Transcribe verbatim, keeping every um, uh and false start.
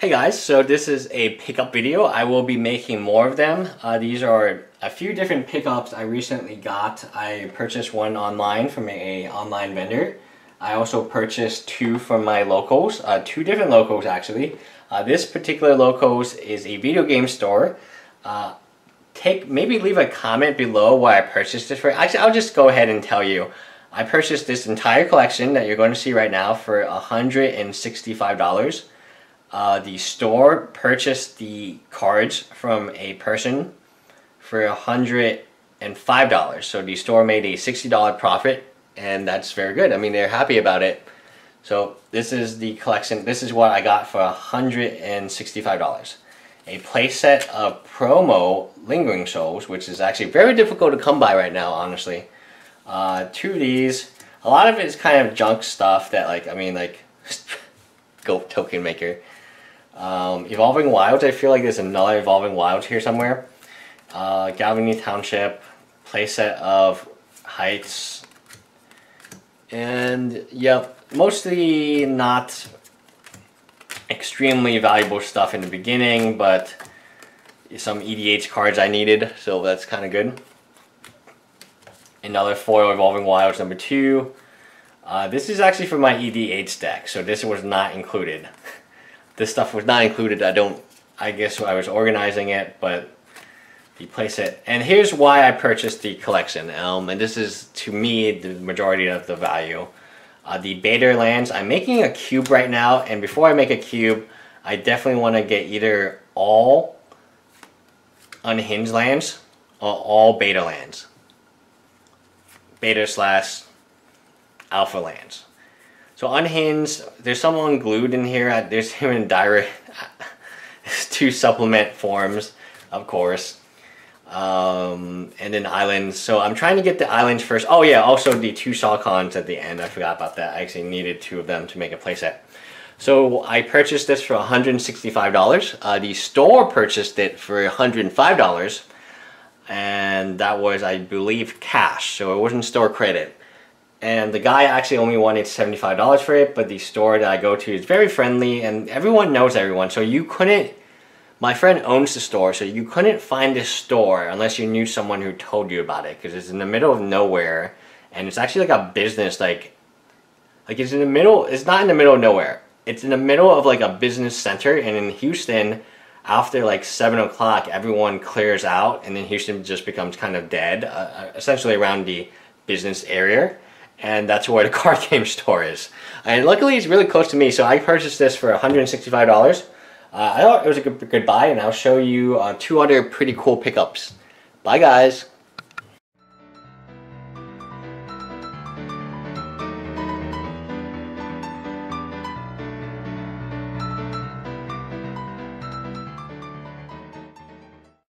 Hey guys, so this is a pickup video. I will be making more of them. Uh, these are a few different pickups I recently got. I purchased one online from a online vendor. I also purchased two from my locals, uh, two different locals actually. Uh, this particular locals is a video game store. Uh, take maybe leave a comment below why I purchased this for. Actually, I'll just go ahead and tell you. I purchased this entire collection that you're going to see right now for one hundred sixty-five dollars. Uh, the store purchased the cards from a person for one hundred five dollars. So the store made a sixty dollar profit, and that's very good. I mean, they're happy about it. So this is the collection. This is what I got for one hundred sixty-five dollars. A playset of promo Lingering Souls, which is actually very difficult to come by right now, honestly. Uh, two of these. A lot of it is kind of junk stuff that, like, I mean, like, go token maker. Um, Evolving Wilds, I feel like there's another Evolving Wilds here somewhere. Uh, Galvany Township, playset of Heights, and yep, mostly not extremely valuable stuff in the beginning, but some E D H cards I needed, so that's kind of good. Another foil Evolving Wilds number two. Uh, this is actually for my E D H deck, so this was not included. This stuff was not included. I don't, I guess I was organizing it, but the playset. And here's why I purchased the collection. Um, and this is, to me, the majority of the value. Uh, the beta lands. I'm making a cube right now, and before I make a cube, I definitely want to get either all unhinged lands or all beta lands. Beta slash alpha lands. So unhinged, there's some unglued in here. There's him in diary. There's two supplement forms, of course. Um, and then islands. So I'm trying to get the islands first. Oh yeah, also the two saw cons at the end. I forgot about that. I actually needed two of them to make a playset. So I purchased this for one hundred sixty-five dollars. Uh, the store purchased it for one hundred five dollars. And that was, I believe, cash. So it wasn't store credit. And the guy actually only wanted seventy-five dollars for it, but the store that I go to is very friendly, and everyone knows everyone. So you couldn't, my friend owns the store, so you couldn't find this store unless you knew someone who told you about it, because it's in the middle of nowhere, and it's actually like a business, like, like it's in the middle, it's not in the middle of nowhere. It's in the middle of like a business center, and in Houston, after like seven o'clock, everyone clears out, and then Houston just becomes kind of dead, uh, essentially around the business area. And that's where the card game store is. And luckily it's really close to me, so I purchased this for one hundred sixty-five dollars. Uh, I thought it was a good, good buy, and I'll show you uh, two other pretty cool pickups. Bye guys!